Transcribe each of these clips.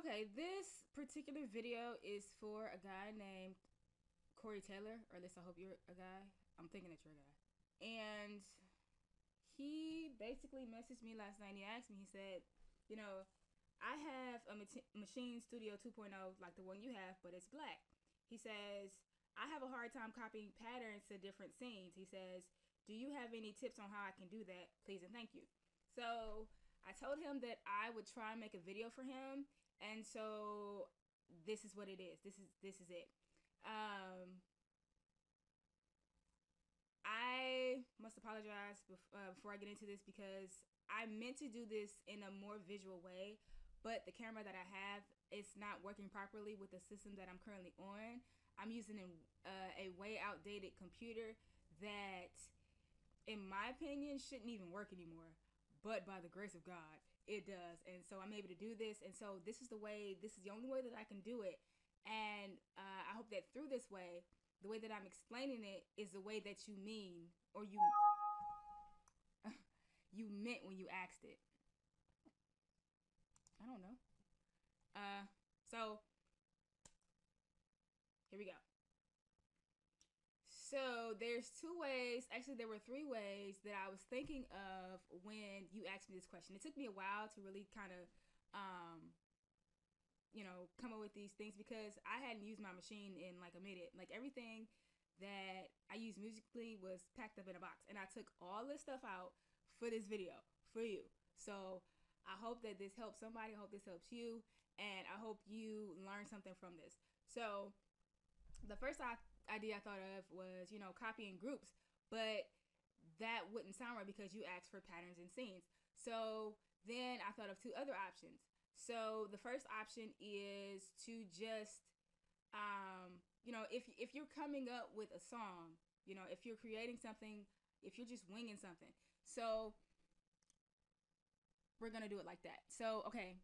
Okay, this particular video is for a guy named Cory Taylor, or at least I hope you're a guy. I'm thinking that you're a guy. And he basically messaged me last night and he asked me, he said, you know, I have a Machine Studio 2.0 like the one you have, but it's black. He says, I have a hard time copying patterns to different scenes. He says, do you have any tips on how I can do that? Please and thank you. So I told him that I would try and make a video for him. And so this is what it is. This is it. I must apologize before I get into this, because I meant to do this in a more visual way, but the camera that I have, it's not working properly with the system that I'm currently on. I'm using a way outdated computer that, in my opinion, shouldn't even work anymore. But by the grace of God, it does. And so I'm able to do this. And so this is the only way that I can do it. And I hope that through this way, the way that I'm explaining it is the way that you mean, or you meant when you asked it. I don't know. So here we go. So there's two ways, actually there were three ways that I was thinking of when you asked me this question. It took me a while to really kind of, you know, come up with these things, because I hadn't used my machine in like a minute. Like everything that I used musically was packed up in a box, and I took all this stuff out for this video for you. So I hope that this helps somebody. I hope this helps you, and I hope you learn something from this. So the first idea I thought of was, you know, copying groups, but that wouldn't sound right because you asked for patterns and scenes. So then I thought of two other options. So the first option is to just, you know, if you're coming up with a song, you know, if you're creating something, if you're just winging something. So we're going to do it like that. So, okay,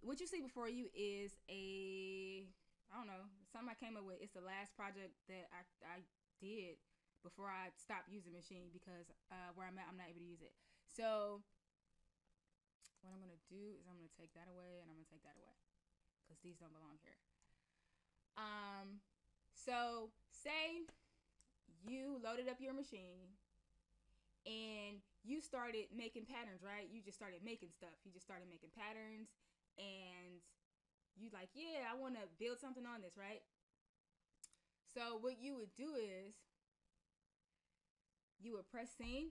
what you see before you is a, I don't know, something I came up with. It's the last project that I did before I stopped using Machine, because where I'm at, I'm not able to use it. So what I'm going to do is I'm going to take that away, and I'm going to take that away, because these don't belong here. So say you loaded up your machine and you started making patterns, right? You just started making stuff. You just started making patterns, and you like, yeah, I want to build something on this, right? So what you would do is you would press scene.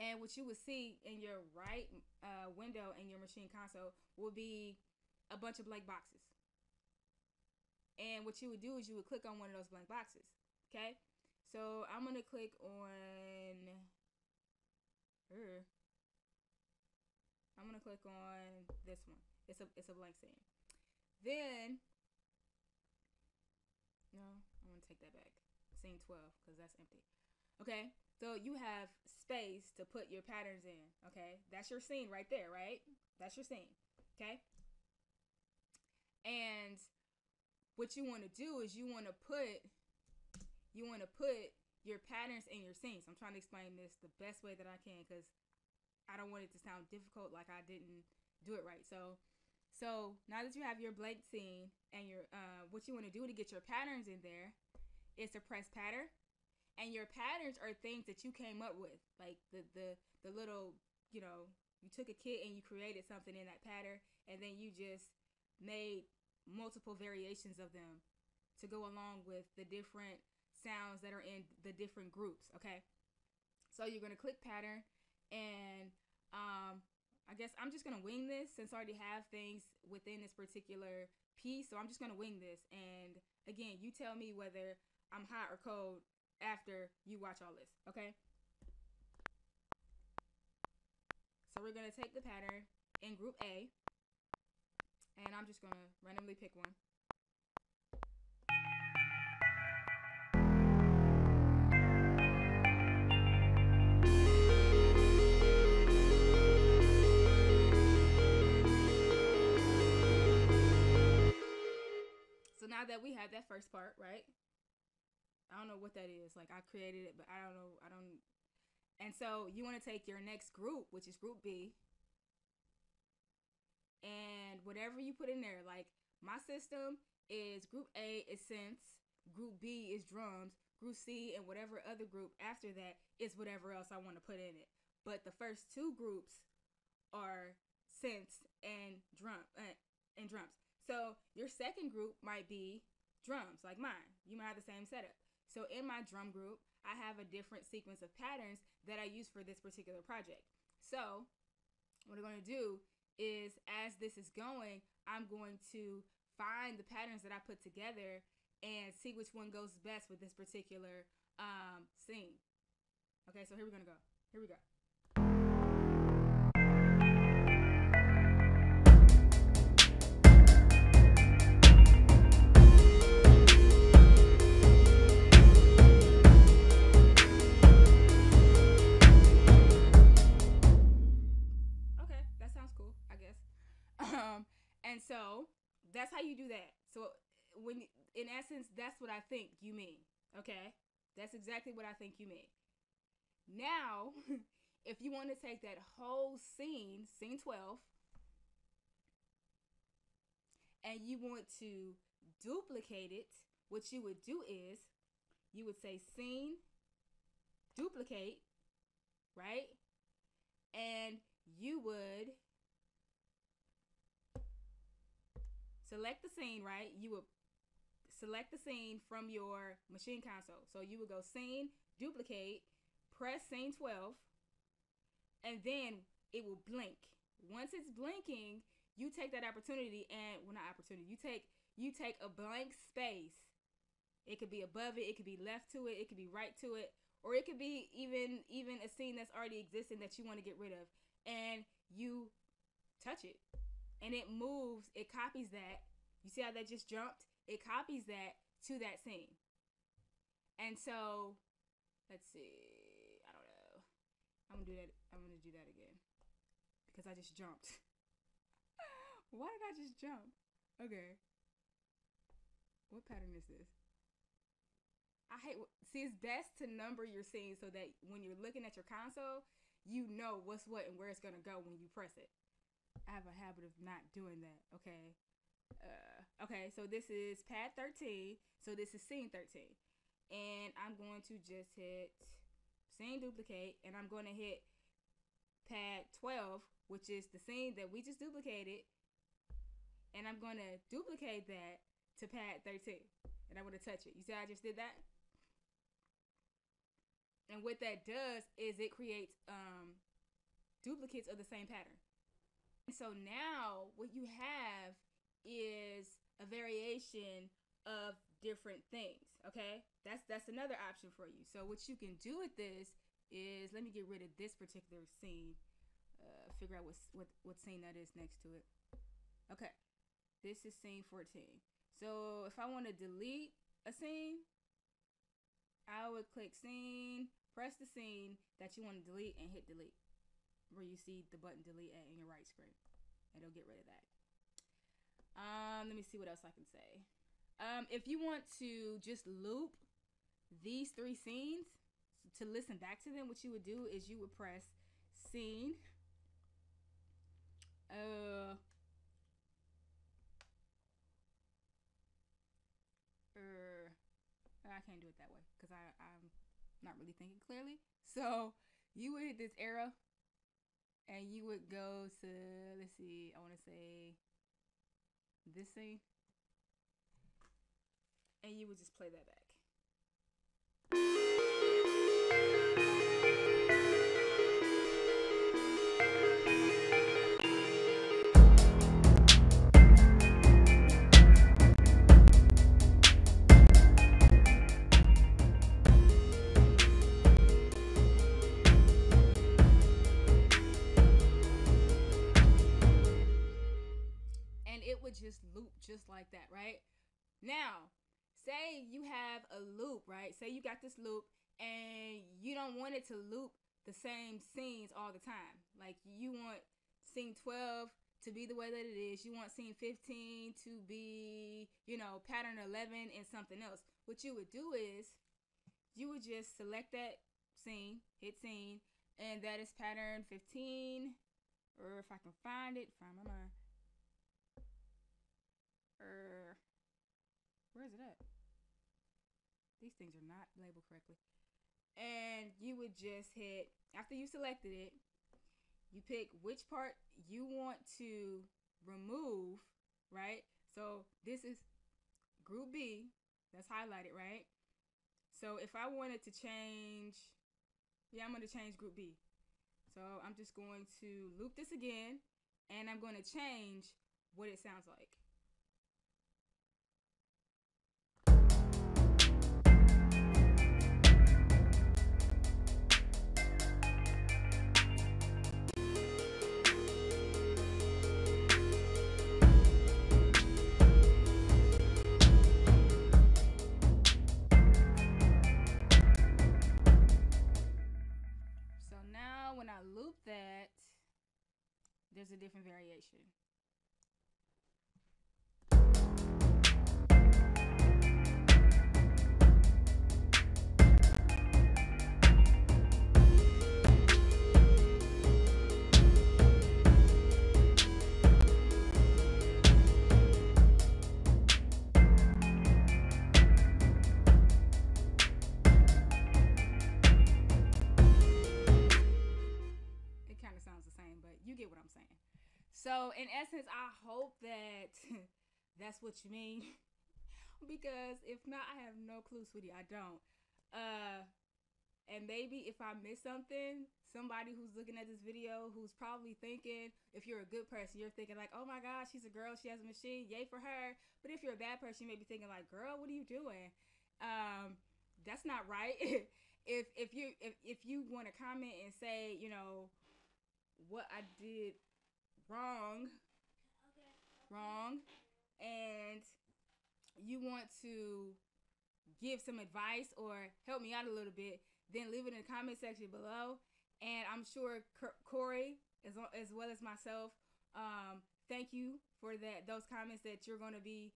And what you would see in your right window in your machine console will be a bunch of blank boxes. And what you would do is you would click on one of those blank boxes. Okay? So I'm going to click on her. I'm going to click on this one. It's a blank scene. Then, no, I'm going to take that back. Scene 12, because that's empty. Okay? So you have space to put your patterns in, okay? That's your scene right there, right? That's your scene, okay? And what you want to do is you want to put your patterns in your scenes. I'm trying to explain this the best way that I can, because I don't want it to sound difficult like I didn't do it right. So now that you have your blank scene and your what you want to do to get your patterns in there is to press pattern. And your patterns are things that you came up with, like the little, you know, you took a kit and you created something in that pattern, and then you just made multiple variations of them to go along with the different sounds that are in the different groups, okay? So you're going to click pattern, and I guess I'm just going to wing this, since I already have things within this particular piece, so I'm just going to wing this. And again, you tell me whether I'm hot or cold after you watch all this, okay? So we're gonna take the pattern in group A, and I'm just gonna randomly pick one. So now that we have that first part, right? I don't know what that is. Like, I created it, but I don't know. And so you want to take your next group, which is group B. And whatever you put in there. Like, my system is group A is synths, group B is drums, group C and whatever other group after that is whatever else I want to put in it. But the first two groups are synths and drums. So your second group might be drums, like mine. You might have the same setup. So in my drum group, I have a different sequence of patterns that I use for this particular project. So what I'm going to do is, as this is going, I'm going to find the patterns that I put together and see which one goes best with this particular scene. Okay, so here we're going to go. Here we go. Okay, that sounds cool, I guess. And so that's how you do that. So when, in essence, that's what I think you mean. Okay, that's exactly what I think you mean. Now, if you want to take that whole scene, scene 12, and you want to duplicate it, what you would do is you would say scene, duplicate, right? And you would select the scene, right? You would select the scene from your machine console. So you would go scene, duplicate, press scene 12, and then it will blink. Once it's blinking, you take that opportunity and, well, not opportunity, you take a blank space. It could be above it, it could be left to it, it could be right to it, or it could be even a scene that's already existing that you want to get rid of, and you touch it, and it moves, it copies that. You see how that just jumped? It copies that to that scene. And so, let's see. I don't know. I'm gonna do that again because I just jumped. Why did I just jump? Okay. What pattern is this? I hate. See, it's best to number your scenes so that when you're looking at your console, you know what's what and where it's gonna go when you press it. I have a habit of not doing that. Okay. Okay. So this is pad 13. So this is scene 13, and I'm going to just hit scene duplicate, and I'm going to hit pad 12, which is the scene that we just duplicated, and I'm going to duplicate that to pad 13, and I'm going to touch it. You see how I just did that? And what that does is it creates duplicates of the same pattern. And so now what you have is a variation of different things. Okay, that's another option for you. So what you can do with this is, let me get rid of this particular scene, figure out what scene that is next to it. Okay, this is scene 14. So if I want to delete a scene, I would click scene, press the scene that you want to delete, and hit delete, where you see the button delete at in your right screen, and it'll get rid of that. Let me see what else I can say. If you want to just loop these three scenes to listen back to them, what you would do is you would press scene, I can't do it that way because I'm not really thinking clearly. So you would hit this arrow and you would go to, let's see, I want to say this scene. And you would just play that back. And it would just loop just like that, right? Now, say you have a loop, right? Say you got this loop and you don't want it to loop the same scenes all the time. Like, you want scene 12 to be the way that it is. You want scene 15 to be, you know, pattern 11 and something else. What you would do is you would just select that scene, hit scene, and that is pattern 15. Or if I can find it, find my mind. Where is it at? These things are not labeled correctly. And you would just hit, after you selected it, you pick which part you want to remove, right? So this is group B, that's highlighted, right? So if I wanted to change, yeah, I'm going to change group B. So I'm just going to loop this again, and I'm going to change what it sounds like. There's a different variation. So in essence, I hope that that's what you mean, because if not, I have no clue, sweetie. I don't. And maybe if I miss something, somebody who's looking at this video, who's probably thinking, if you're a good person, you're thinking like, oh my God, she's a girl, she has a machine, yay for her. But if you're a bad person, you may be thinking like, girl, what are you doing? That's not right. if you want to comment and say, you know, what I did wrong, and you want to give some advice or help me out a little bit, then leave it in the comment section below. And I'm sure Cory, as well as myself, thank you for those comments that you're going to be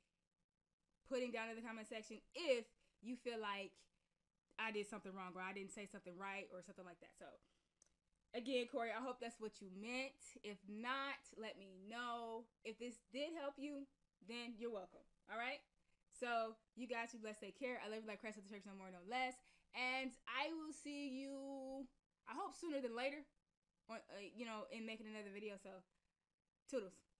putting down in the comment section if you feel like I did something wrong or I didn't say something right or something like that. So again, Cory, I hope that's what you meant. If not, let me know. If this did help you, then you're welcome. All right? So you guys be blessed. Take care. I love you like Christ of the church, no more, no less. And I will see you, I hope sooner than later, on, you know, in making another video. So toodles.